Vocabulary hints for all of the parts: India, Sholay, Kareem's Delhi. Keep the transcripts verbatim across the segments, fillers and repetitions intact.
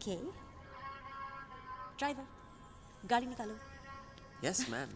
Okay. Driver, गाड़ी निकालो. Yes, ma'am.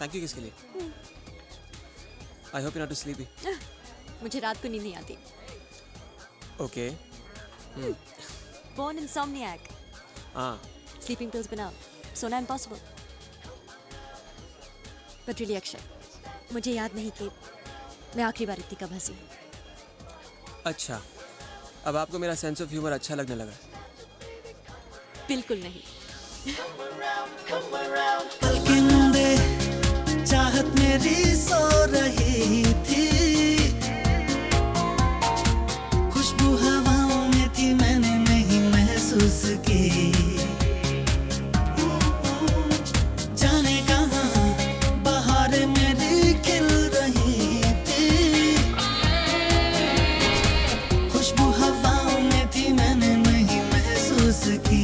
Thank you किसके लिए? I hope you're not sleepy. मुझे रात को नींद नहीं आती. Okay. Hmm. Born insomniac. Ah. Sleeping pills बनाओ. सोना impossible. But really अक्षय, मुझे याद नहीं कि मैं आखिरी बार इतनी कब हंसी. अच्छा. अब आपको मेरा sense of humor अच्छा लगने लगा? बिल्कुल नहीं. Come around, come around. चाहत मेरी सो रही थी, खुशबू हवाओं में थी, मैंने नहीं महसूस की, जाने कहाँ बाहर मेरी खिल रही थी, खुशबू हवाओं में थी, मैंने नहीं महसूस की.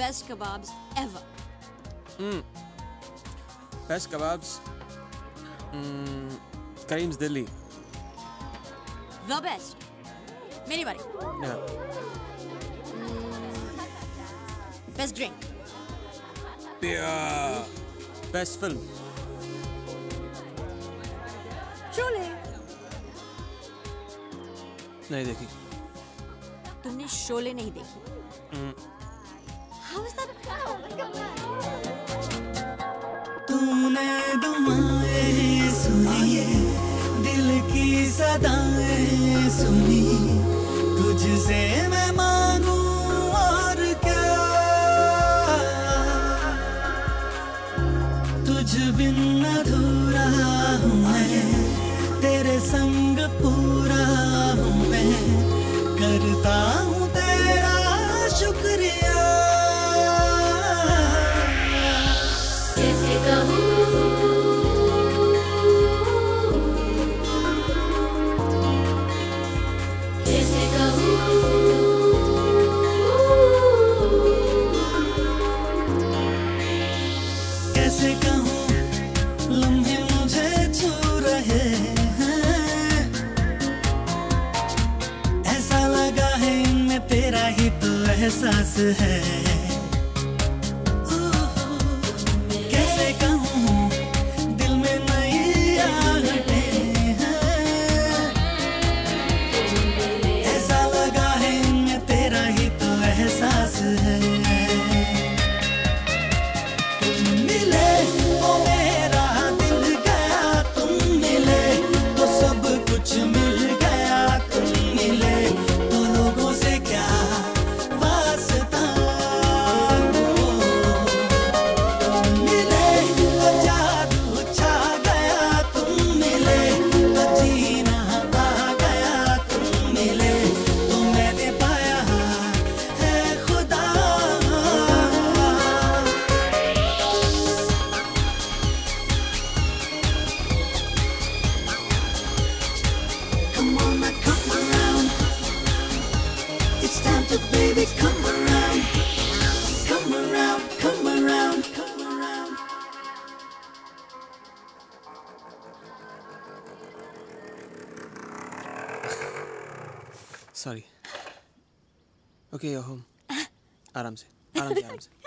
Best kebabs ever. Mm. Best kebabs. Mm. Kareem's Delhi. The best. Meri bari. Yeah. Mm. Best drink. Beer. Best film. Sholay. नहीं देखी. तुमने शोले नहीं देखी. Mm. How is that? Oh my God! तूने दुआएं सुनी, दिल की सदाएं सुनी, तुझसे मैं मांगूं और क्या? तुझ बिन अधूरा हूँ मैं, तेरे संग पूरा हूँ मैं, करता हूँ तेरा शुक्रिया. कैसे कहूँ लम्हे मुझे छू रहे हैं, ऐसा लगा है इनमें तेरा ही तो एहसास है. कैसे कहूँ दिल में नई आहटें हैं, ऐसा लगा है इनमें तेरा ही तो एहसास है. मिल गया Sorry. Okay, you're home. आराम से, आराम से, आराम से.